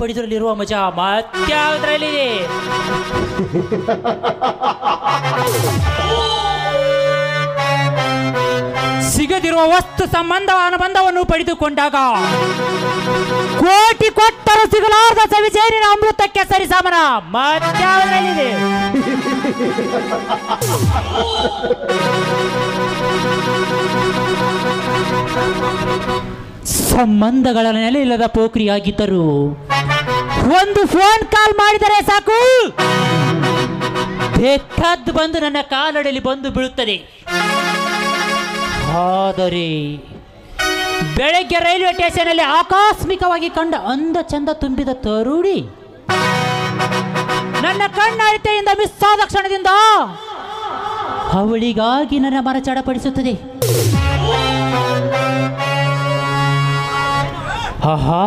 ಪಡೆದರಲಿರುವ ಮಜಾ ಮತ್ಯಾವುದರಲ್ಲಿದೆ? ಸಿಗದಿರುವ ವಸ್ತು ಸಂಬಂಧ ಅನುಬಂಧವನ್ನು ಪಡೆದುಕೊಂಡಾಗ ಕೋಟಿ ಕೊಟ್ಟರು ಸಿಗಲಾರದ ಸವಿಜೇನಿನ ಅಮೃತಕ್ಕೆ ಸರಿಸಮನ ಮತ್ಯಾವುದರಲ್ಲಿದೆ? ಸಂಬಂಧಗಳ ನೆಲೆ ಇಲ್ಲದ ಪೋಖ್ರಿಯಾಗಿದ್ದರು ಒಂದು ಫೋನ್ ಕಾಲ್ ಮಾಡಿದರೆ ಸಾಕು, ಬೇಕಾದ್ದು ಬಂದು ನನ್ನ ಕಾಲಡಿಯಲ್ಲಿ ಬಂದು ಬೀಳುತ್ತದೆ. ಆದರೆ ಬೆಳಗ್ಗೆ ರೈಲ್ವೆ ಸ್ಟೇಷನಲ್ಲಿ ಆಕಸ್ಮಿಕವಾಗಿ ಕಂಡ ಅಂದ ಚಂದ ತುಂಬಿದ ತರುಣಿ ನನ್ನ ಕಣ್ಣ ಅರಿತೆಯಿಂದ ಮಿಸ್ ಆದ ಕ್ಷಣದಿಂದ ಅವಳಿಗಾಗಿ ನನ್ನ ಮನ ಚಡಪಡಿಸುತ್ತದೆ. ಆಹಾ,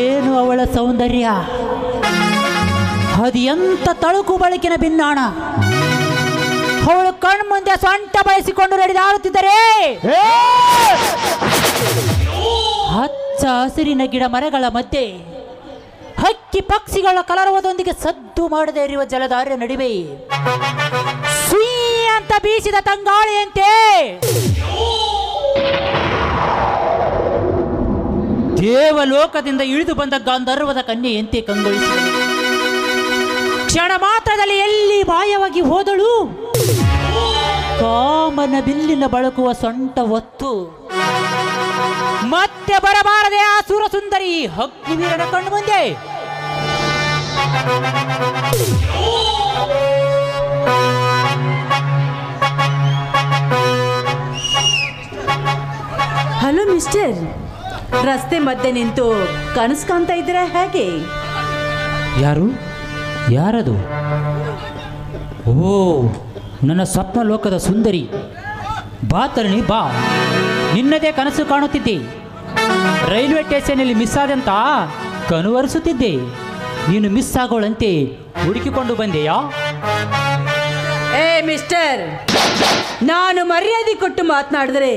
ಏನು ಅವಳ ಸೌಂದರ್ಯ! ಅದು ಎಂಥ ತಳುಕು ಬಳಕಿನ ಬಿನ್ನಾಣ! ಅವಳು ಕಣ್ಮುಂದೆ ಸೊಂಟ ಬಯಸಿಕೊಂಡು ನಡೆದಾಡುತ್ತಿದ್ದರೆ ಹಚ್ಚ ಹಸಿರಿನ ಗಿಡ ಮರಗಳ ಮಧ್ಯೆ ಹಕ್ಕಿ ಪಕ್ಷಿಗಳ ಕಲರವದೊಂದಿಗೆ ಸದ್ದು ಮಾಡದೇ ಇರುವ ಜಲಧಾರೆ ನಡುವೆ ಸೀ ಅಂತ ಬೀಸಿದ ತಂಗಾಳಿಯಂತೆ ದೇವಲೋಕದಿಂದ ಇಳಿದು ಬಂದ ಗಾಂಧರ್ವದ ಕನ್ಯೆಯಂತೆ ಕಂಗೊಳಿಸಿ ಕ್ಷಣ ಮಾತ್ರದಲ್ಲಿ ಎಲ್ಲಿ ಮಾಯವಾಗಿ ಹೋದಳು? ಕಾಮನ ಬಿಲ್ಲಿನ ಬಳಕುವ ಸೊಂಟ ಒತ್ತು ಮತ್ತೆ ಬರಬಾರದೆ ಆ ಸುರಸುಂದರಿ ಅಗ್ನಿವೀರನ ಕಣ್ಣು ಮುಂದೆ. ಹಲೋ ಮಿಸ್ಟರ್, ರಸ್ತೆ ಮಧ್ಯೆ ನಿಂತು ಕನಸು ಕಾಣ್ತಾ ಇದ್ದೀರಾ ಹೇಗೆ? ಯಾರು? ಯಾರದು? ಓ, ನನ್ನ ಸ್ವಪ್ನ ಲೋಕದ ಸುಂದರಿ, ಬಾ ತರಣಿ ಬಾ, ನಿನ್ನದೇ ಕನಸು ಕಾಣುತ್ತಿದ್ದೆ. ರೈಲ್ವೆ ಸ್ಟೇಷನಲ್ಲಿ ಮಿಸ್ ಆದಂತ ಕನವರಿಸುತ್ತಿದ್ದೆ, ನೀನು ಮಿಸ್ ಆಗೋಳಂತೆ ಹುಡುಕಿಕೊಂಡು ಬಂದೆಯಾ? ಏ ಮಿಸ್ಟರ್, ನಾನು ಮರ್ಯಾದೆ ಕೊಟ್ಟು ಮಾತನಾಡಿದ್ರೆ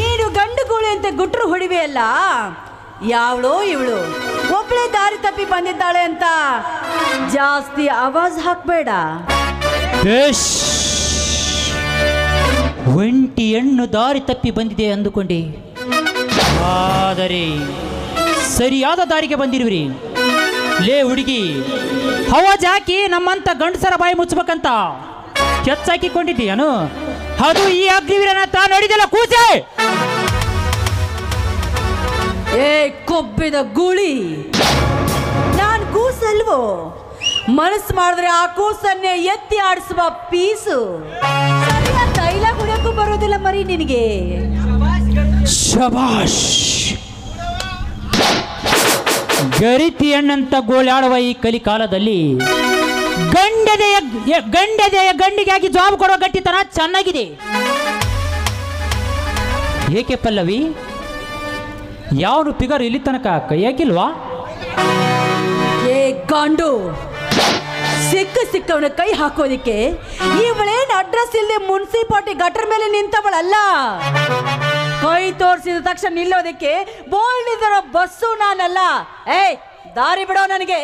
ನೀನು ಗಂಡು ಗೂಳಿ ಅಂತ ಗುಟ್ರು ಹೊಡಿವೆಯಲ್ಲ. ಯಾವಳೋ ಇವಳು ಒಬ್ಬಳೇ ದಾರಿ ತಪ್ಪಿ ಬಂದಿದ್ದಾಳೆ ಅಂತ ಜಾಸ್ತಿ ಆವಾಜ್ ಹಾಕಬೇಡ. ಒಂಟಿ ಹೆಣ್ಣು ದಾರಿ ತಪ್ಪಿ ಬಂದಿದೆ ಅಂದುಕೊಂಡೆ, ಆದರೆ ಸರಿಯಾದ ದಾರಿಗೆ ಬಂದಿರುವಿರಿ. ಲೇ ಹುಡುಗಿ, ಆವಾಜ್ ಹಾಕಿ ನಮ್ಮಂತ ಗಂಡಸರ ಬಾಯಿ ಮುಚ್ಚಬೇಕಂತ ಕೆಚ್ಚಾಕಿಕೊಂಡಿದ್ದೀಯನು. ಅದು ಈ ಅಗ್ನಿವೀರನ ತಾನು ಹಿಡಿದಲ್ಲ ಕೂಸೆ. ಏ ಕೊಬ್ಬಿದ ಗೂಳಿ, ನಾನು ಕೂಸಲ್ವೋ? ಮನಸ್ಸು ಮಾಡಿದ್ರೆ ಆ ಕೂಸನ್ನೇ ಎತ್ತಿ ಆಡಿಸುವ ಪೀಸು. ತೈಲ ಕುಡಿಯಕ್ಕೂ ಬರೋದಿಲ್ಲ ಮರಿ ನಿನಗೆ. ಶಬಾಷ್! ಗರಿತಿ ಹೆಣ್ಣಂತ ಗೋಳಾಡುವ ಈ ಕಲಿಕಾಲದಲ್ಲಿ ಗಂಡಿಗಾಗಿ ಜಾಬ್ ಕೊಡುವ ಗಟ್ಟಿತನ ಚೆನ್ನಾಗಿದೆ. ಏಕೆ ಪಲ್ಲವಿ, ಯಾವನು ಫಿಗರ್ ಇಲ್ಲಿ ತನಕ ಕೈಯಾಗಿಲ್ವಾ? ಏ ಗಾಂಡು, ಸಿಕ್ಕವನ ಕೈ ಹಾಕೋದಿಕ್ಕೆ ಇವಳೇನು ಅಡ್ರೆಸ್ ಇಲ್ಲಿ ಮುನ್ಸಿಪಾಲ್ಟಿ ಗಟರ್ ಮೇಲೆ ನಿಂತವಳಲ್ಲ. ಕೈ ತೋರಿಸಿದ ತಕ್ಷಣ ನಿಲ್ಲೋದಕ್ಕೆ ಬೋಲ್ಡ್ ಇದರ ಬಸ್ಸು ನಾನಲ್ಲ. ಏ ದಾರಿ ಬಿಡೋ ನನಗೆ.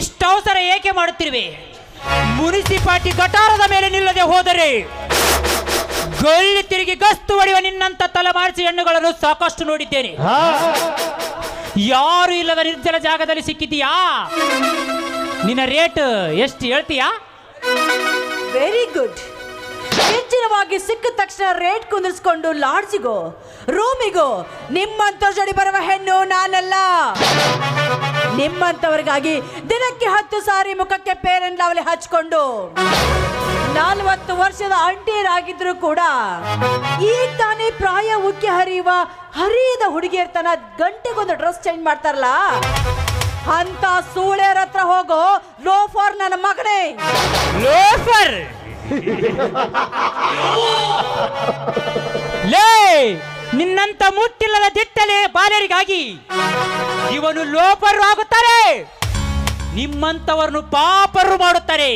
ಇಷ್ಟ ಅವಸರ ಏಕೆ ಮಾಡುತ್ತಿರುವೆ? ಮುನಿಸಿಪಾಲಿಟಿ ಗಟಾರದ ಮೇಲೆ ನಿಲ್ಲದೆ ಹೋದರೆ ಗಲ್ಲಿ ತಿರುಗಿ ಗಸ್ತು ಹೊಡೆಯುವ ನಿನ್ನಂತ ತಲೆಮಾರಿಸಿ ಹೆಣ್ಣುಗಳನ್ನು ಸಾಕಷ್ಟು ನೋಡಿದ್ದೇನೆ. ಯಾರು ಇಲ್ಲದ ನಿರ್ಜಲ ಜಾಗದಲ್ಲಿ ಸಿಕ್ಕಿದೀಯಾ? ನಿನ್ನ ರೇಟ್ ಎಷ್ಟು ಹೇಳ್ತೀಯಾ? Very good. ಹೆಚ್ಚಿನವಾಗಿ ಸಿಕ್ಕ ತಕ್ಷಣ ರೇಟ್ ಕುಂದಿರಿಸಿಕೊಂಡು ಲಾಡ್ಜಿಗೋ ರೂಮಿಗೋ ನಿಮ್ಮಂತ ಜಡಿ ಬರುವ ಹೆಣ್ಣು ನಾನಲ್ಲ. ನಿಮ್ಮಂತವರಿಗಾಗಿ ದಿನಕ್ಕೆ 10 ಸಾರಿ ಮುಖಕ್ಕೆ ಪೇರನ್ ಲಾವಲಿ ಹಚ್ಕೊಂಡು 40 ವರ್ಷದ ಅಂಟಿಯರಾಗಿದ್ರು ಕೂಡ ಈಗ ತಾನೇ ಪ್ರಾಯ ಉಕ್ಕಿ ಹರಿಯುವ ಹರಿಯದ ಹುಡುಗಿಯರ್ ತನ್ನ ಗಂಟೆಗೊಂದು ಡ್ರೆಸ್ ಚೇಂಜ್ ಮಾಡ್ತಾರಲ್ಲ ಅಂತ ಸೂಳೆಯರ ಹತ್ರ ಹೋಗೋ ಲೋಫರ್ ನನ್ನ ಮಗನೇ. ಲೋಫರ್ ಲೇ, ನಿನ್ನಂತ ಮುಟ್ಟಿಲ್ಲದ ದಿಟ್ಟಲೆ ಬಾಲರಿಗಾಗಿ ಇವನು ಲೋಪರು ಆಗುತ್ತಾರೆ, ನಿಮ್ಮಂತವರನ್ನು ಪಾಪರು ಮಾಡುತ್ತಾರೆ.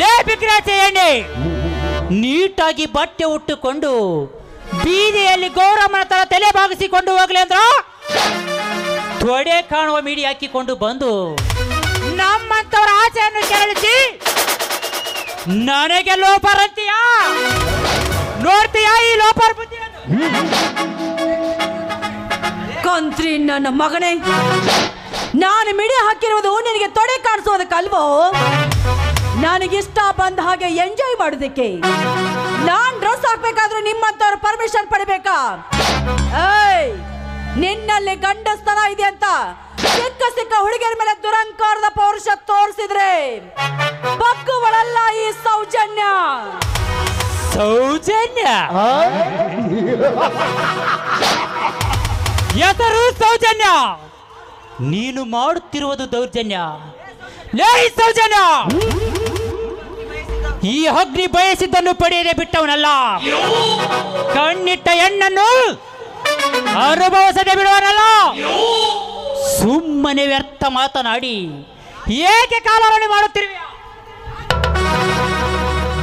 ಲೇ ಬಿಗ್ರಾಚೆ ಎಣ್ಣೆ, ನೀಟಾಗಿ ಬಟ್ಟೆ ಉಟ್ಟುಕೊಂಡು ಬೀದಿಯಲ್ಲಿ ಗೌರಮ್ಮನ ತರ ತಲೆ ಬಾಗಿಸಿಕೊಂಡು ಹೋಗ್ಲಿ ಅಂದ್ರ ತೊಡೆ ಕಾಣುವ ಮಿಡಿ ಹಾಕಿಕೊಂಡು ಬಂದು ನಮ್ಮಂತವರ ಆಚೆಯನ್ನು ಕೆರಳಿಸಿ ನನಗೆ ಲೋಪರ್ ಅಂತೀಯಾ? ನೋಡ್ತೀಯಾ ಈ ಲೋಪರ್ ಕಂತ್ರಿ ನನ್ನ ಮಗನೇ. ನಾನು ಮಿಡಿ ಹಾಕಿರುವುದು ನಿನಗೆ ತೊಡೆ ಕಾಣಿಸೋದಕ್ಕಲ್ವೋ? ನನಗಿಷ್ಟ ಬಂದ ಹಾಗೆ ಎಂಜಾಯ್ ಮಾಡೋದಕ್ಕೆ. ನಾನು ಡ್ರೆಸ್ ಹಾಕ್ಬೇಕಾದ್ರೂ ನಿಮ್ಮಂತವ್ರ ಪರ್ಮಿಷನ್ ಪಡಿಬೇಕಾ? ಏಯ್, ನಿನ್ನಲ್ಲಿ ಗಂಡಸ್ತನ ಇದೆ ಅಂತ ಸಿಕ್ಕ ಸಿಕ್ಕ ಹುಡುಗಿಯರ ಮೇಲೆ ದುರಂಕಾರದ ಪೌರುಷ ತೋರಿಸಿದ್ರೆ ಬಗ್ಗುಗಳಲ್ಲ ಈ ಸೌಜನ್ಯ. ಸೌಜನ್ಯ ಹೆಸರು ಸೌಜನ್ಯ, ನೀನು ಮಾಡುತ್ತಿರುವುದು ದೌರ್ಜನ್ಯ. ಲೇ ಸೌಜನ್ಯ, ಈ ಅಗ್ನಿ ಬಯಸಿದ್ದನ್ನು ಪಡೆಯದೆ ಬಿಟ್ಟವನಲ್ಲ, ಕಣ್ಣಿಟ್ಟ ಹೆಣ್ಣನ್ನು ಅನುಭವಿಸದೆ ಬಿಡುವನಲ್ಲ. ಸುಮ್ಮನೆ ವ್ಯರ್ಥ ಮಾತನಾಡಿ ಏಕೆ ಕಾಲವನ್ನು ಮಾಡುತ್ತಿರುವೆ?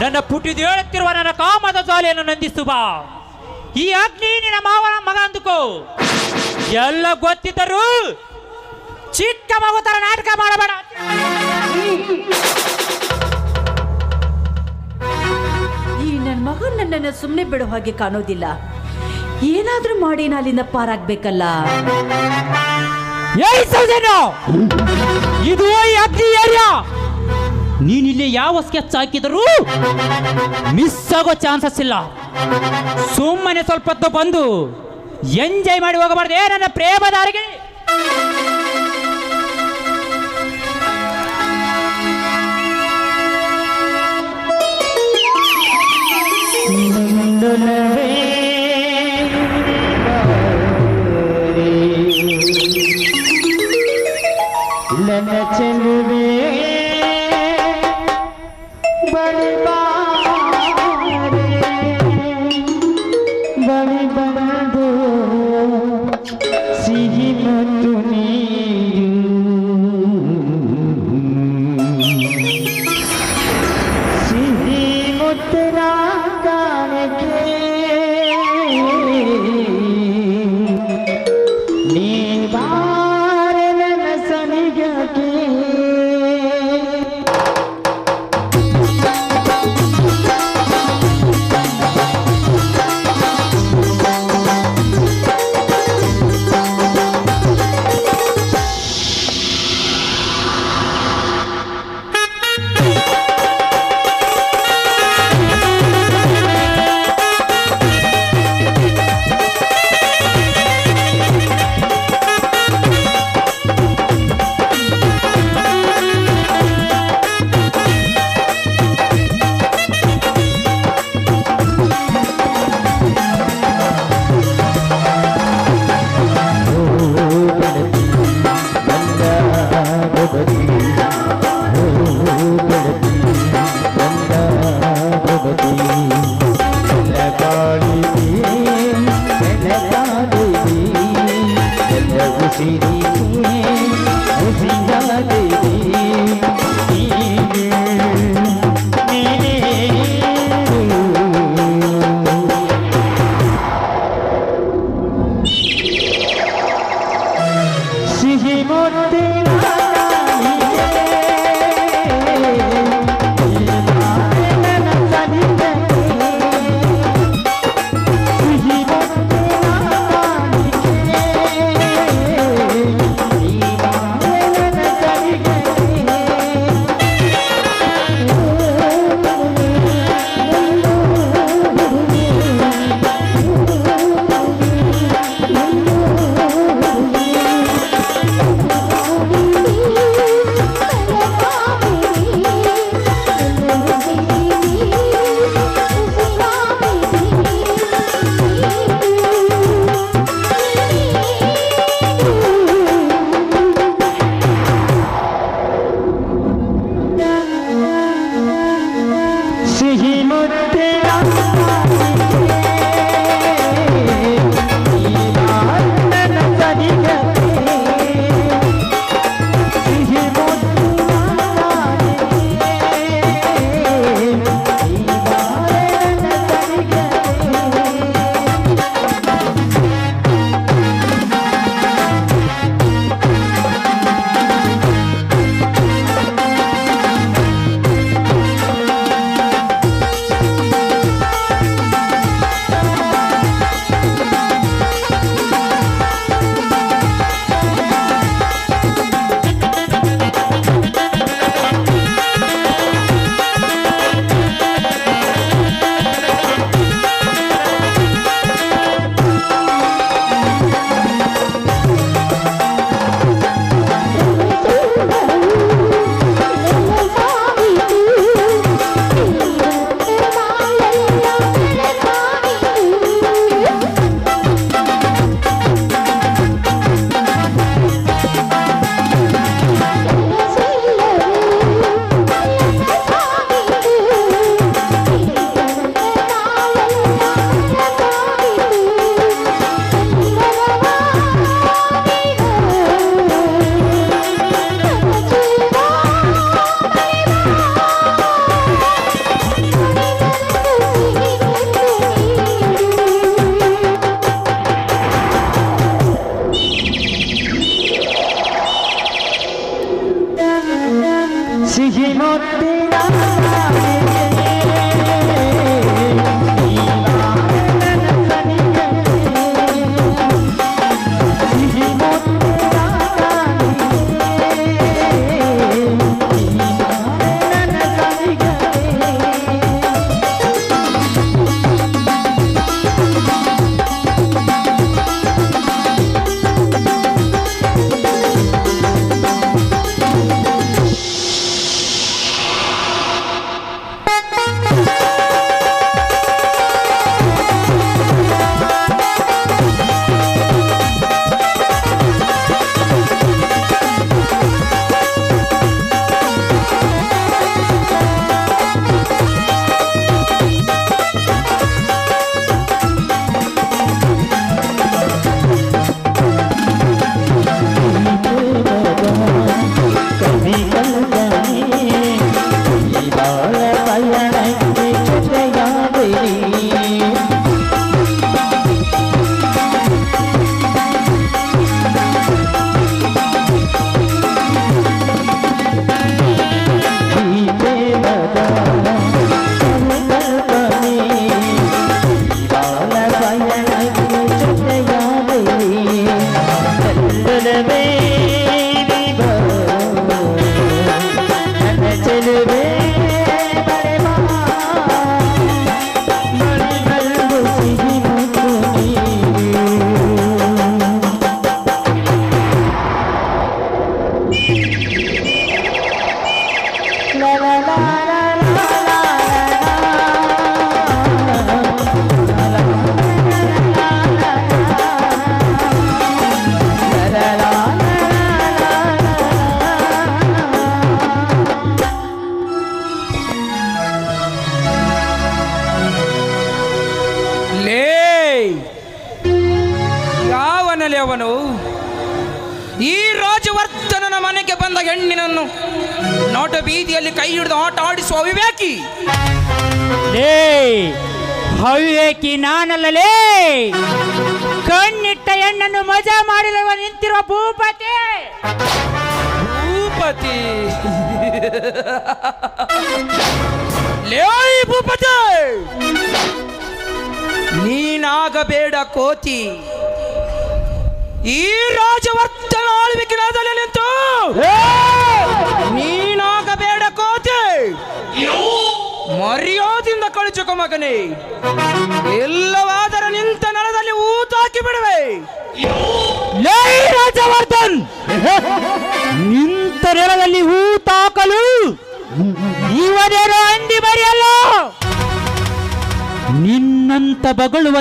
ನನ್ನ ಪುಟಿದು ಹೇಳುತ್ತಿರುವ ನನ್ನ ಕಾಮದ ಜ್ವಾಲೆಯನ್ನು ನಂದಿಸು ಬಾ. ಈ ಅಗ್ನಿ ನಿನ್ನ ಮಾವನ ಮಗ ಅಂದುಕೋ. ಎಲ್ಲ ಗೊತ್ತಿದ್ದರೂ ಚಿಕ್ಕ ಮಗು ತರ ನಾಟಕ ಮಾಡಬೇಡ. ಈ ನನ್ನ ಮಗು ನನ್ನನ್ನು ಸುಮ್ಮನೆ ಬಿಡೋ ಹಾಗೆ ಕಾಣೋದಿಲ್ಲ. ಏನಾದ್ರೂ ಮಾಡಿ ನಾಲಿಂದ ಪಾರಾಗಬೇಕಲ್ಲ. ಇದು ಅಗ್ನಿ ಏರಿಯಾ. ನೀನಿಲ್ಲಿ ಯಾವ ಸ್ಕೆಚ್ ಹಾಕಿದರೂ ಮಿಸ್ ಆಗೋ ಚಾನ್ಸಸ್ ಇಲ್ಲ. ಸುಮ್ಮನೆ ಸ್ವಲ್ಪ ಹೊತ್ತು ಬಂದು ಎಂಜಾಯ್ ಮಾಡಿ ಹೋಗಬಾರ್ದೇ ನನ್ನ ಪ್ರೇಮದಾರಿಗೆ?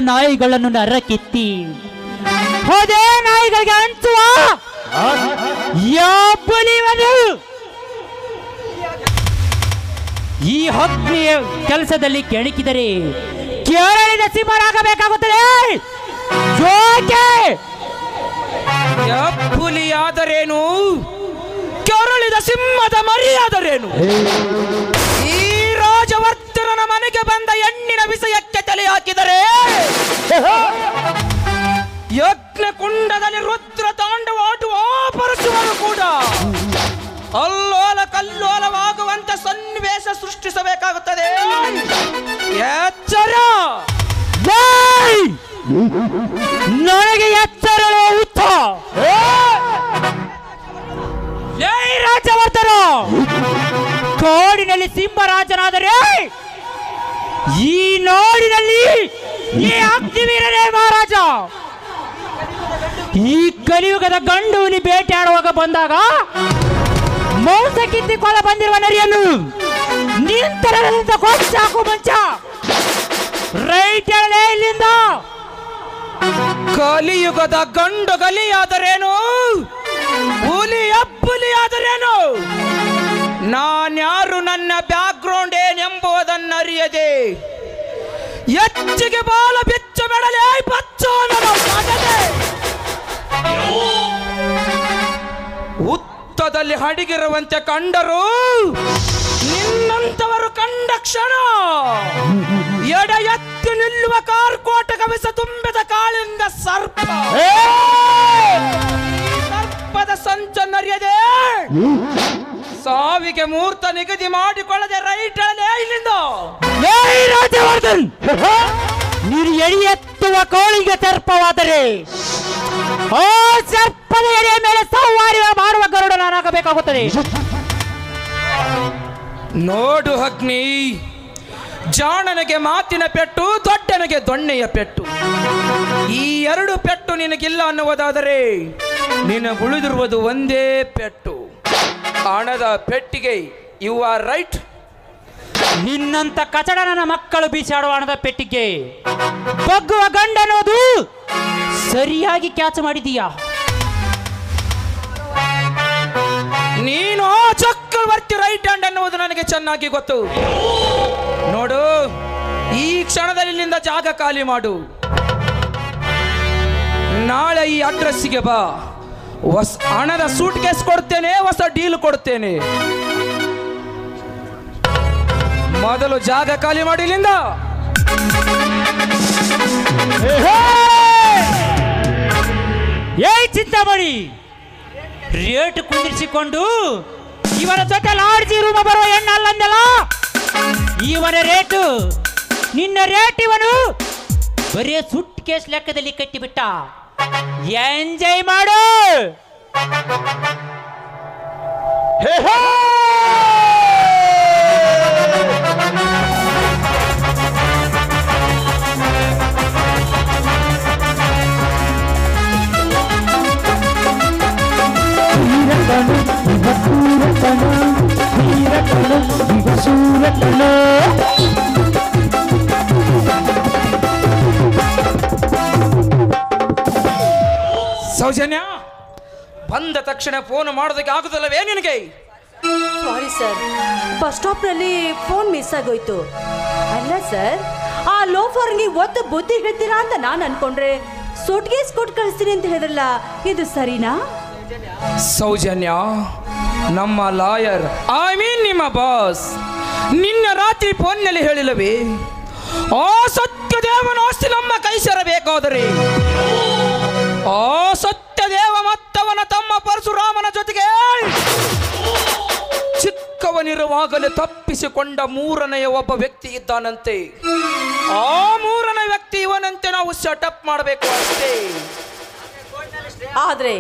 ನಾಯಿಗಳನ್ನು ನರಕಿತ್ತಿ ಹೋದೆ ನಾಯಿಗಳಿಗೆ ಹಂಚುವ ಯಾಪುಲಿವನು ಈ ಹಕ್ಕಿಯ ಕೆಲಸದಲ್ಲಿ ಕೆಣಕಿದರೆ ಕೇರಳಿದ ಸಿಂಹರಾಗಬೇಕಾಗುತ್ತದೆ. ಜೋಕೆ ಯಾಪುಲಿಯಾದರೇನು ಕೆರಳಿದ ಸಿಂಹದ ಮರಿಯಾದರೇನು? ಈ ರಾಜವರ್ತನ ಮನೆಗೆ ಬಂದ ಹೆಣ್ಣಿನ ವಿಷಯಕ್ಕೆ ತಲೆ ಹಾಕಿದರೆ ಯಜ್ಞ ಕುಂಡದಲ್ಲಿ ರುದ್ರ ತಾಂಡವ ಆಡುವ ಪರಶುವರು ಕೂಡ ಅಲ್ಲೋಲ ಕಲ್ಲೋಲವಾಗುವಂತ ಸನ್ನಿವೇಶ ಸೃಷ್ಟಿಸಬೇಕಾಗುತ್ತದೆ. ಎಚ್ಚರ, ನನಗೆ ಎಚ್ಚರ ಉತ್ತ ರಾಜವರ್ಧನ. ಕೋಡಿನಲ್ಲಿ ಸಿಂಹರಾಜನಾದರೆ ಈ ನಾಡಿನಲ್ಲಿ ಈ ಅಗ್ನಿವೀರನೇ ಮಹಾರಾಜ. ಈ ಕಲಿಯುಗದ ಗಂಡು ಹುಲಿ ಬೇಟೆಯಾಡುವಾಗ ಬಂದಾಗ ಮಾಂಸ ಕಿತ್ತಿಕೊಳ್ಳ ಬಂದಿರುವ ನರಿಯನ್ನು ನಿಂತರದಿಂದ ಕೋಚ್ ಹಾಕು ಮಂಚ ರೈಟ್ ಹೇಳಲೇ ಇಲ್ಲಿಂದ. ಕಲಿಯುಗದ ಗಂಡು ಗಲಿಯಾದರೇನು, ಹುಲಿ ಅಪ್ಪುಲಿಯಾದರೇನು, ನಾನ್ಯಾರು ನನ್ನ ಬ್ಯಾಕ್ ಗ್ರೌಂಡ್ ಏನೆಂಬುದನ್ನರಿಯದೆ ಹೆಚ್ಚಿಗೆ ಬಾಲ ಬೆಚ್ಚ ಬೆಡಲೆ ಹುತ್ತದಲ್ಲಿ ಹಡಗಿರುವಂತೆ ಕಂಡರು ನಿನ್ನಂತವರು ಕಂಡ ಕ್ಷಣ ಎಡ ಎತ್ತಿ ನಿಲ್ಲುವ ಕಾರ್ಕೋಟ ಕವಿಸ ತುಂಬಿದ ಕಾಳಿಂದ ಸರ್ಪ. ಸರ್ಪದ ಸಂಚನ್ನರಿಯದೆ ಸಾವಿಗೆ ಮೂರ್ತ ನಿಗದಿ ಮಾಡಿಕೊಳ್ಳದೆ ರೈಟ್ ಇಲ್ಲಿಂದ ರಾಜವರ್ಧನ್. ನೀರು ಎಡಿ ಎತ್ತುವ ಕೋಳಿಗೆ ಸರ್ಪವಾದರೆ ಆ ಸರ್ಪದ ಎಡೆಯ ಮೇಲೆ ಸವಾರಿ ಮಾಡುವ ಗರುಡ ನಾನಾಗಬೇಕಾಗುತ್ತದೆ. ನೋಡು ಅಗ್ನಿ, ಜಾಣನಿಗೆ ಮಾತಿನ ಪೆಟ್ಟು, ದೊಡ್ಡನಿಗೆ ದೊಣ್ಣೆಯ ಪೆಟ್ಟು. ಈ ಎರಡು ಪೆಟ್ಟು ನಿನಗಿಲ್ಲ ಅನ್ನುವುದಾದರೆ ನಿನಗುಳಿದಿರುವುದು ಒಂದೇ ಪೆಟ್ಟು, ಹಣದ ಪೆಟ್ಟಿಗೆ. You are right. ನಿನ್ನಂತ ಕಚಡನ ಮಕ್ಕಳು ಬೀಸಾಡುವ ಹಣದ ಪೆಟ್ಟಿಗೆ ಬಗ್ಗುವ ಗಂಡನೋದು ಸರಿಯಾಗಿ ಕ್ಯಾಚ್ ಮಾಡಿದೀಯಾ ನೀನು. ಚಕ್ರವರ್ತಿ ರೈಟ್ ಹ್ಯಾಂಡ್ ಅನ್ನುವುದು ನನಗೆ ಚೆನ್ನಾಗಿ ಗೊತ್ತು. ನೋಡು, ಈ ಕ್ಷಣದಲ್ಲಿ ಇಲ್ಲಿಂದ ಜಾಗ ಖಾಲಿ ಮಾಡು. ನಾಳೆ ಈ ಅಡ್ರೆಸ್ಸಿಗೆ ಬಾ. ಹೊಸ ಹಣದ ಸೂಟ್ ಕೇಸ್ ಕೊಡ್ತೇನೆ, ಹೊಸ ಡೀಲ್ ಕೊಡ್ತೇನೆ. ಮೊದಲು ಜಾಗ ಖಾಲಿ ಮಾಡಿ ಇಲ್ಲಿಂದ. ಏಯ್ ಚಿಂತಾಮಣಿ ರೇಟ್ ಕುಂದಿರಿಸಿಕೊಂಡು ಇವರ ಜೊತೆ ಲಾಡ್ಜಿ ರೂಮ ಬರುವ ಹೆಣ್ಣಲ್ಲ ಅಂದಲ್ಲ. ಇವನ ರೇಟು ನಿನ್ನ ರೇಟ್ ಇವನು ಬರೀ ಸುಟ್ ಕೇಸ್ ಲೆಕ್ಕದಲ್ಲಿ ಕಟ್ಟಿಬಿಟ್ಟ. ಎಂಜಾಯ್ ಮಾಡು. ಸೌಜನ್ಯ ಬಂದ ತಕ್ಷಣ ಫೋನ್ ಮಾಡೋದಕ್ಕೆ ಆಗುದಲ್ಲವೇ ನಿನಗೆ? ಸಾರಿ ಸರ್, ಬಸ್ ಸ್ಟಾಪ್ನಲ್ಲಿ ಫೋನ್ ಮಿಸ್ ಆಗೋಯ್ತು. ಅಲ್ಲ ಸರ್, ಆ ಲೋಫರ್ಗೆ ಒತ್ತು ಬುದ್ಧಿ ಹೇಳ್ತೀರಾ ಅಂತ ನಾನು ಅನ್ಕೊಂಡ್ರೆ ಸೂಟ್ಕೇಸ್ ಕೊಟ್ಟು ಕಳಿಸ್ತೀನಿ ಅಂತ ಹೇಳಿದ್ರಲ್ಲ, ಇದು ಸರಿನಾ? ಸೌಜನ್ಯ, ನಮ್ಮ ಲಾಯರ್ ಐ ಮೀನ್ ನಿಮ್ಮ ಬಾಸ್ ನಿನ್ನ ರಾತ್ರಿ ಫೋನ್ನಲ್ಲಿ ಹೇಳಿಲ್ಲವೇ, ಆ ಸತ್ಯ ದೇವನ ಆಸ್ತಿ ನಮ್ಮ ಕೈ ಸೇರಬೇಕಾದರೆ ಆ ಸತ್ಯ ದೇವ ಮತ್ತವನ ತಮ್ಮ ಪರಶುರಾಮನ ಜೊತೆಗೆ ಚಿಕ್ಕವನಿರುವಾಗಲೇ ತಪ್ಪಿಸಿಕೊಂಡ ಮೂರನೆಯ ಒಬ್ಬ ವ್ಯಕ್ತಿ ಇದ್ದಾನಂತೆ. ಆ ಮೂರನೇ ವ್ಯಕ್ತಿ ಇವನಂತೆ ನಾವು ಸೆಟಪ್ ಮಾಡಬೇಕು ಅಷ್ಟೇ. ಆದ್ರೆ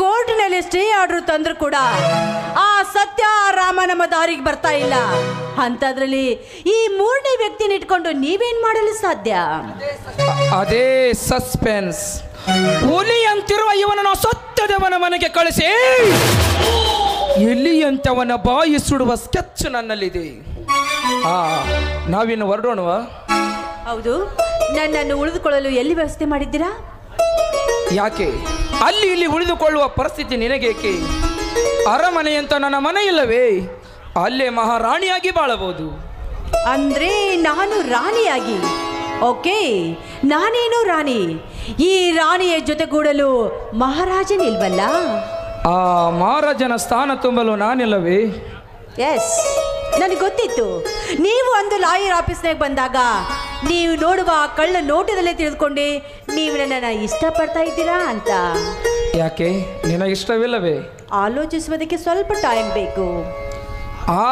ಕೋರ್ಟ್ನಲ್ಲಿ ಸ್ಟೇ ಆರ್ಡರ್ ತಂದ್ರು ಕೂಡ ಆ ಸತ್ಯ ರಾಮ ನಮ್ಮ ದಾರಿಗೆ ಬರ್ತಾ ಇಲ್ಲ. ಅಂತದ್ರಲ್ಲಿ ಈ ಮೂರನೇ ವ್ಯಕ್ತಿನ ಇಟ್ಕೊಂಡು ನೀವೇನ್ ಮಾಡಲು ಸಾಧ್ಯ? ಅದೇ ಸಸ್ಪೆನ್ಸ್. ಹುಲಿಯಂತಿರುವ ಇವನನ್ನು ಸತ್ಯದವನ ಮನೆಗೆ ಕಳಿಸಿ ಎಲ್ಲಿಯಂತವನ ಬಾಯಿ ಸುಡುವ ಸ್ಕೆಚ್ ನನ್ನಲ್ಲಿದೆ. ನಾವಿನ್ನು ಹೊರಡೋಣವಾ? ಹೌದು, ನನ್ನನ್ನು ಉಳಿದುಕೊಳ್ಳಲು ಎಲ್ಲಿ ವ್ಯವಸ್ಥೆ ಮಾಡಿದ್ದೀರಾ? ಯಾಕೆ ಅಲ್ಲಿ ಇಲ್ಲಿ ಉಳಿದುಕೊಳ್ಳುವ ಪರಿಸ್ಥಿತಿ ನಿನಗೇಕೆ? ಅರಮನೆ ಅಂತ ನನ್ನ ಮನೆ ಇಲ್ಲವೇ? ಅಲ್ಲೇ ಮಹಾರಾಣಿಯಾಗಿ ಬಾಳಬಹುದು. ಅಂದ್ರೆ ನಾನು ರಾಣಿಯಾಗಿ? ಓಕೆ, ನಾನೇನು ರಾಣಿ, ಈ ರಾಣಿಯ ಜೊತೆಗೂಡಲು ಮಹಾರಾಜನಿಲ್ವಲ್ಲ? ಆ ಮಹಾರಾಜನ ಸ್ಥಾನ ತುಂಬಲು ನಾನಿಲ್ಲವೇ? ಎಸ್, ನನಗೆ ಗೊತ್ತಿತ್ತು. ನೀವು ಅಂದು ಲಾಯರ್ ಆಫೀಸ್ನಾಗ ಬಂದಾಗ ನೀವು ನೋಡುವ ಕಳ್ಳ ನೋಟದಲ್ಲೇ ತಿಳಿದುಕೊಂಡೆ ನೀವು ನನ್ನನ್ನು ಇಷ್ಟಪಡ್ತಾ ಇದ್ದೀರಾ ಅಂತ. ಯಾಕೆ ನಿನಗಿಷ್ಟವಿಲ್ಲವೇ? ಆಲೋಚಿಸುವುದಕ್ಕೆ ಸ್ವಲ್ಪ ಟೈಮ್ ಬೇಕು.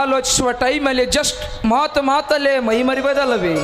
ಆಲೋಚಿಸುವ ಟೈಮಲ್ಲಿ ಜಸ್ಟ್ ಮಾತಲ್ಲೇ ಮೈ ಮರಿಬೋದಲ್ಲವೇ?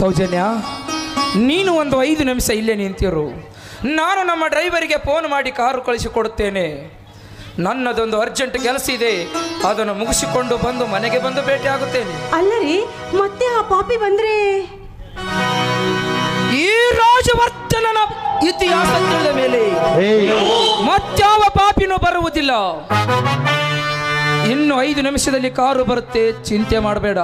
ಸೌಜನ್ಯ ನೀನು ಒಂದು 5 ನಿಮಿಷ ಇಲ್ಲೇ ನಿಂತಿರು. ನಾನು ನಮ್ಮ ಡ್ರೈವರಿಗೆ ಫೋನ್ ಮಾಡಿ ಕಾರು ಕಳಿಸಿಕೊಡುತ್ತೇನೆ. ನನ್ನದೊಂದು ಅರ್ಜೆಂಟ್ ಕೆಲಸ ಇದೆ, ಅದನ್ನು ಮುಗಿಸಿಕೊಂಡು ಬಂದು ಮನೆಗೆ ಬಂದು ಭೇಟಿ ಆಗುತ್ತೇನೆ. ಅಲ್ಲರಿ ಮತ್ತೆ ಆ ಪಾಪಿ ಬಂದ್ರೆ ಈ ರಾಜವರ್ತನನ ಇತಿಹಾಸ ತಿಳಿದ ಮೇಲೆ ಮತ್ತಾವ ಪಾಪಿನೂ ಬರುವುದಿಲ್ಲ. ಇನ್ನು 5 ನಿಮಿಷದಲ್ಲಿ ಕಾರು ಬರುತ್ತೆ, ಚಿಂತೆ ಮಾಡಬೇಡ.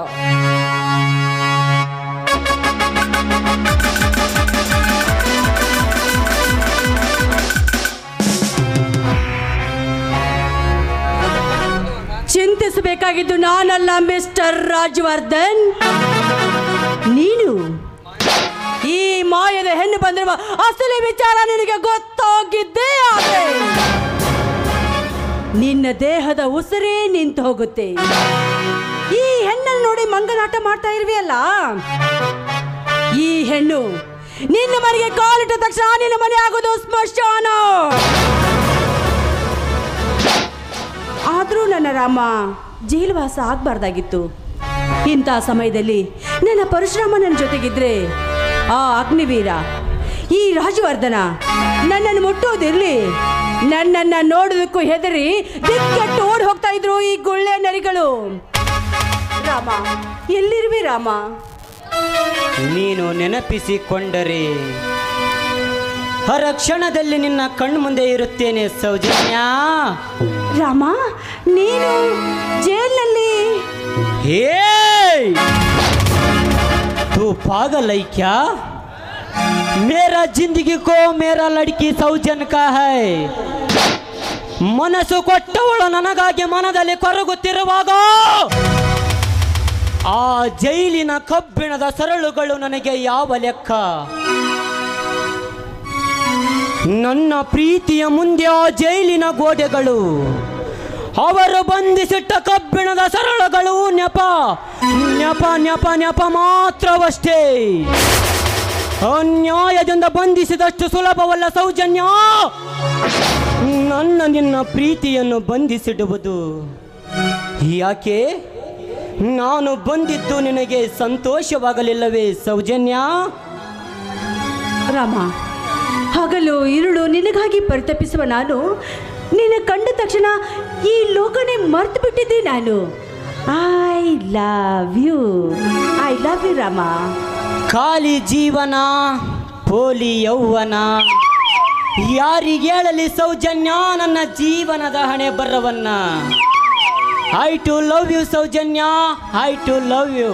ಚಿಂತಿಸಬೇಕಾಗಿದ್ದು ನಾನಲ್ಲ ಮಿಸ್ಟರ್ ರಾಜವರ್ಧನ್, ನೀನು. ಈ ಮಾಯದ ಹೆಣ್ಣು ಬಂದಿರುವ ಅಸಲಿ ವಿಚಾರ ನಿನಗೆ ಗೊತ್ತಾಗಿದ್ದೇ ಆದ್ರೆ ನಿನ್ನ ದೇಹದ ಉಸಿರೇ ನಿಂತು ಹೋಗುತ್ತೆ. ಈ ಹೆಣ್ಣನ್ನು ನೋಡಿ ಮಂಗನಾಟ ಮಾಡ್ತಾ ಇರುವೆಯಲ್ಲ, ಈ ಹೆಣ್ಣು ನಿನ್ನ ಮನೆಗೆ ಕಾಲಿಟ್ಟ ತಕ್ಷಣ ನಿನ್ನ ಮನೆ ಆಗೋದು ಸ್ಮಶಾನ. ಆದರೂ ನನ್ನ ರಾಮ ಜೈಲುವಾಸ ಆಗಬಾರ್ದಾಗಿತ್ತು. ಇಂಥ ಸಮಯದಲ್ಲಿ ನನ್ನ ಪರಶುರಾಮ ನನ್ನ ಜೊತೆಗಿದ್ರೆ ಆ ಅಗ್ನಿವೀರ ಈ ರಾಜವರ್ಧನ ನನ್ನನ್ನು ಮುಟ್ಟೋದಿರಲಿ. ನನ್ನನ್ನು ನೋಡೋದಕ್ಕೂ ಹೆದರಿ ದಿಕ್ಕೆಟ್ಟು ಓಡಿ ಹೋಗ್ತಾ ಇದ್ರು ಈ ಗುಳ್ಳೆ ನರಿಗಳು. ರಾಮ ಎಲ್ಲಿರುವೆ ರಾಮ? ನೀನು ನೆನಪಿಸಿಕೊಂಡರೆ ಹರಕ್ಷಣದಲ್ಲಿ ನಿನ್ನ ಕಣ್ಮುಂದೆ ಇರುತ್ತೇನೆ ಸೌಜನ್ಯ. ರಾಮ ನೀನು ಜೈಲಿನಲ್ಲಿ? ಏಯ್ तू पागल है क्या? मेरा जिंदगी को मेरा लड़की सौजन का है. ಮನಸ್ಸು ಕೊಟ್ಟವಳು ನನಗಾಗಿ ಮನದಲ್ಲಿ ಕೊರಗುತ್ತಿರುವಾಗ ಆ ಜೈಲಿನ ಕಬ್ಬಿಣದ ಸರಳುಗಳು ನನಗೆ ಯಾವ ಲೆಕ್ಕ? ನನ್ನ ಪ್ರೀತಿಯ ಮುಂದೆ ಆ ಜೈಲಿನ ಗೋಡೆಗಳು, ಅವರು ಬಂಧಿಸಿಟ್ಟ ಕಬ್ಬಿಣದ ಸರಳುಗಳು ನೆಪ ನೆಪ ನೆಪ ನೆಪ ಮಾತ್ರವಷ್ಟೇ. ಅನ್ಯಾಯದಿಂದ ಬಂಧಿಸಿದಷ್ಟು ಸುಲಭವಲ್ಲ ಸೌಜನ್ಯ ನನ್ನ ನಿನ್ನ ಪ್ರೀತಿಯನ್ನು ಬಂಧಿಸಿಡುವುದು. ಯಾಕೆ ನಾನು ಬಂದಿದ್ದು ನಿನಗೆ ಸಂತೋಷವಾಗಲಿಲ್ಲವೇ ಸೌಜನ್ಯ? ರಾಮ ಹಗಲು ಇರುಳು ನಿನಗಾಗಿ ಪರಿತಪಿಸುವ ನಾನು ನಿನ್ನ ಕಂಡ ತಕ್ಷಣ ಈ ಲೋಕನೇ ಮರ್ತು ಬಿಟ್ಟಿದ್ದೆ. ನಾನು ಐ ಲವ್ ಯು ರಾಮ. ಖಾಲಿ ಜೀವನ ಪೋಲಿ ಯೌವನ, ಯಾರಿಗೇಳಲಿ ಸೌಜನ್ಯ ನನ್ನ ಜೀವನದ ಹಣೆ ಬರವನ್ನ. I too love you Soujanya, I too love you.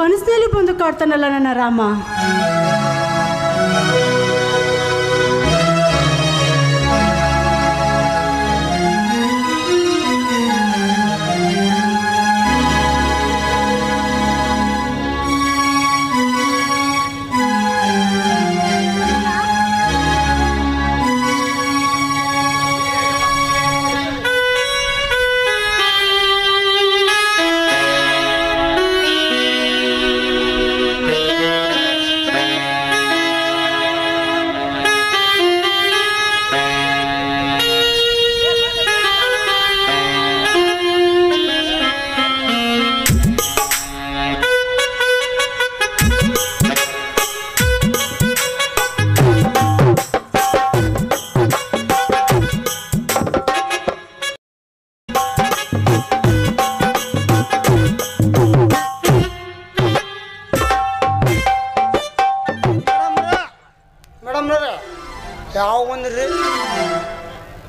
ಕನಸಿನಲ್ಲಿ ಬಂದು ಕಾಡ್ತಾನಲ್ಲ ನನ್ನ ರಾಮ.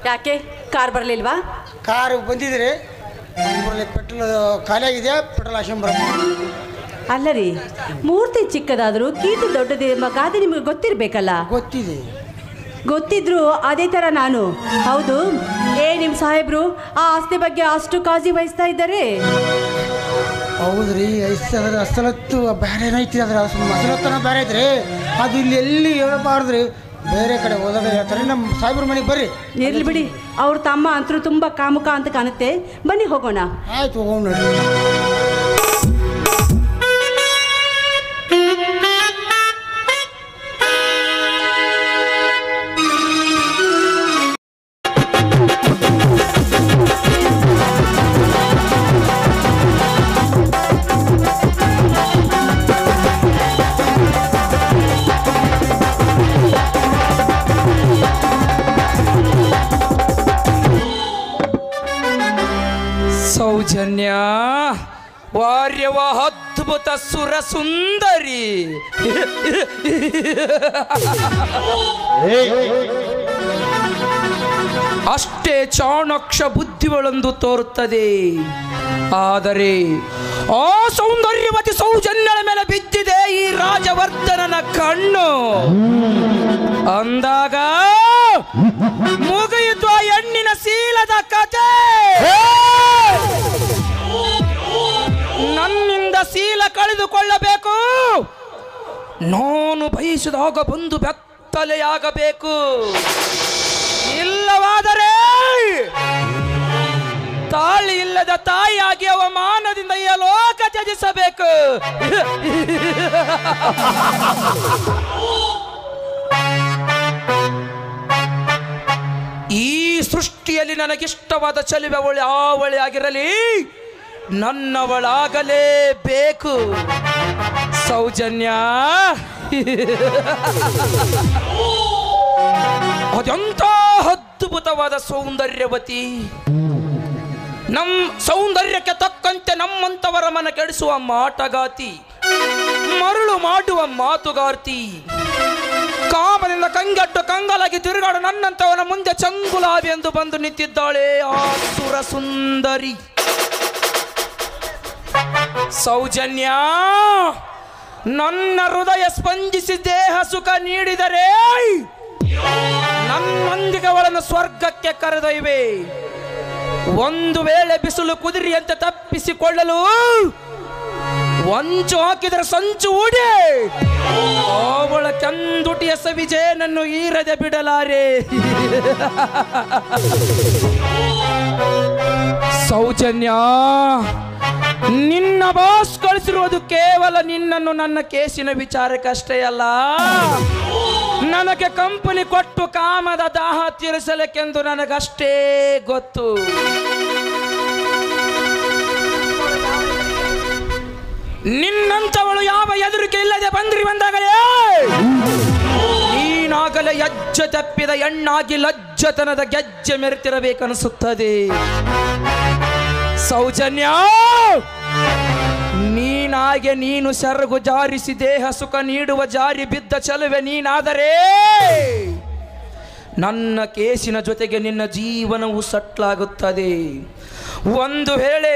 ಯಾಕೆ ಕಾರ್ ಬರಲಿಲ್ವಾ? ಕಾರು ಬಂದಿದ್ರೆ ಪೆಟ್ರೋಲ್ ಖಾಲಿ ಆಗಿದೆ, ಪೆಟ್ರೋಲ್ ಹಾಕೊಂಡ್ ಬರೋಣ. ಅಲ್ಲ ರೀ, ಮೂರ್ತಿ ಚಿಕ್ಕದಾದರೂ ಕೀರ್ತಿ ದೊಡ್ಡದೇ ಎಂಬ ಗಾದೆ ನಿಮಗೆ ಗೊತ್ತಿರಬೇಕಲ್ಲ. ಗೊತ್ತಿದೆ, ಗೊತ್ತಿದ್ರು ಅದೇ ಥರ ನಾನು. ಹೌದು, ನಿಮ್ಮ ಸಾಹೇಬ್ರು ಆ ಆಸ್ತಿ ಬಗ್ಗೆ ಅಷ್ಟು ಕಾಳಜಿ ವಹಿಸ್ತಾ ಇದ್ದಾರೆ. ಹೌದ್ರಿ, ಐದು ಅಸಲತ್ತು ಬೇರೆ ಐತಿ, ಅದ್ರ ಅಸಲತ್ತನ ಬೇರೆ ಐತ್ರಿ, ಅದು ಇಲ್ಲಿ ಎಲ್ಲಿ ಹೇಳಬಾರ್ದ್ರಿ, ಬೇರೆ ಕಡೆ ಹೋದಾಗ ಹೇಳ್ತಾರೆ. ನಮ್ಮ ಸಾಹೇಬ್ರ ಮನೆಗೆ ಬರ್ರಿ. ಇರ್ಲಿ ಬಿಡಿ, ಅವ್ರ ತಮ್ಮ ಅಂತರೂ ತುಂಬ ಕಾಮುಕ ಅಂತ ಕಾಣುತ್ತೆ, ಬನ್ನಿ ಹೋಗೋಣ. ಆಯ್ತು, ಹೋಗೋಣ. ಸೌಜನ್ಯ ವಾರ್ಯವ ಅದ್ಭುತ ಸುರ ಸುಂದರಿ. ಅಷ್ಟೇ ಚಾಣಾಕ್ಷ ಬುದ್ಧಿಗಳೊಂದು ತೋರುತ್ತದೆ, ಆದರೆ ಆ ಸೌಂದರ್ಯವತಿ ಸೌಜನ್ಯಳ ಮೇಲೆ ಬಿದ್ದಿದೆ ಈ ರಾಜವರ್ಧನನ ಕಣ್ಣು. ಅಂದಾಗ ಮುಗಿಯಿತು ಆ ಹೆಣ್ಣಿನ ಸೀಲದ ಕತೆ. ನನ್ನಿಂದ ಸೀಲ ಕಳೆದುಕೊಳ್ಳಬೇಕು, ನಾನು ಬಯಸಿದಾಗ ಬಂದು ಬೆತ್ತಲೆಯಾಗಬೇಕು, ಇಲ್ಲವಾದರೆ ತಾಳಿ ಇಲ್ಲದ ತಾಯಿಯಾಗಿ ಅವಮಾನದಿಂದ ಈ ಲೋಕ ತ್ಯಜಿಸಬೇಕು. ಈ ಸೃಷ್ಟಿಯಲ್ಲಿ ನನಗಿಷ್ಟವಾದ ಚೆಲುವೆ ಆವಳಿ ಆಗಿರಲಿ, ನನ್ನವಳಾಗಲೇಬೇಕು. ಸೌಜನ್ಯ ಅದೆಂಥ ಅದ್ಭುತವಾದ ಸೌಂದರ್ಯವತಿ. ನಮ್ಮ ಸೌಂದರ್ಯಕ್ಕೆ ತಕ್ಕಂತೆ ನಮ್ಮಂಥವರ ಮನ ಕೆಡಿಸುವ ಮಾಟಗಾತಿ, ಮರಳು ಮಾಡುವ ಮಾತುಗಾರ್ತಿ, ಕಾಮನಿಂದ ಕಂಗೆಟ್ಟು ಕಂಗಾಲಾಗಿ ತಿರುಗಾಡು ನನ್ನಂಥವನ ಮುಂದೆ ಚಂಗುಲಾಬಿ ಎಂದು ಬಂದು ನಿಂತಿದ್ದಾಳೆ ಆ ಸುರ ಸುಂದರಿ. ಸೌಜನ್ಯ, ನನ್ನ ಹೃದಯ ಸ್ಪಂದಿಸಿ ದೇಹ ಸುಖ ನೀಡಿದರೆ ನನ್ನೊಂದಿಗೆ ಅವಳನ್ನು ಸ್ವರ್ಗಕ್ಕೆ ಕರೆದೊಯ್ವೆ. ಒಂದು ವೇಳೆ ಬಿಸಿಲು ಕುದುರೆಯಂತೆ ತಪ್ಪಿಸಿಕೊಳ್ಳಲು ವಂಚು ಹಾಕಿದರೆ ಸಂಚು ಉಡಿ, ಅವಳ ಚಂದುಟಿಯ ಸವಿಜೇನನ್ನು ಈರದೆ ಬಿಡಲಾರೆ. ಸೌಜನ್ಯ, ನಿನ್ನ ಬಾಸ್ ಕಳಿಸಿರುವುದು ಕೇವಲ ನಿನ್ನನ್ನು ನನ್ನ ಕೇಸಿನ ವಿಚಾರಕ್ಕಷ್ಟೇ ಅಲ್ಲ, ನನಗೆ ಕಂಪನಿ ಕೊಟ್ಟು ಕಾಮದ ದಾಹ ತೀರಿಸಲಿಕ್ಕೆಂದು ನನಗಷ್ಟೇ ಗೊತ್ತು. ನಿನ್ನಂಥವಳು ಯಾವ ಎದುರಿಕೆ ಇಲ್ಲದೆ ಬಂದ್ರಿ ಬಂದಾಗಲೇ ನೀನಾಗಲೇ ಹೆಜ್ಜೆ ತಪ್ಪಿದ ಹೆಣ್ಣಾಗಿ ಲಜ್ಜತನದ ಗೆಜ್ಜೆ ಮೆರೆತಿರಬೇಕನ್ನಿಸುತ್ತದೆ. ಸೌಜನ್ಯ, ನೀನಾಗೆ ನೀನು ಸೆರಗು ಜಾರಿಸಿ ದೇಹ ಸುಖ ನೀಡುವ ಜಾರಿ ಬಿದ್ದ ಚೆಲುವೆ ನೀನಾದರೆ ನನ್ನ ಕೇಸಿನ ಜೊತೆಗೆ ನಿನ್ನ ಜೀವನವು ಸಟ್ಲಾಗುತ್ತದೆ. ಒಂದು ವೇಳೆ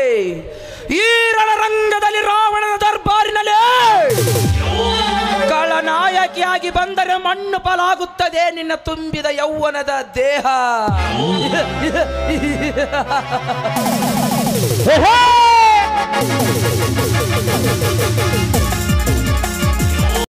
ಈ ರಣರಂಗದಲ್ಲಿ ರಾವಣನ ದರ್ಬಾರಿನಲ್ಲಿ ಕಳನಾಯಕಿಯಾಗಿ ಬಂದರೆ ಮಣ್ಣು ಪಾಲಾಗುತ್ತದೆ ನಿನ್ನ ತುಂಬಿದ ಯೌವನದ ದೇಹ.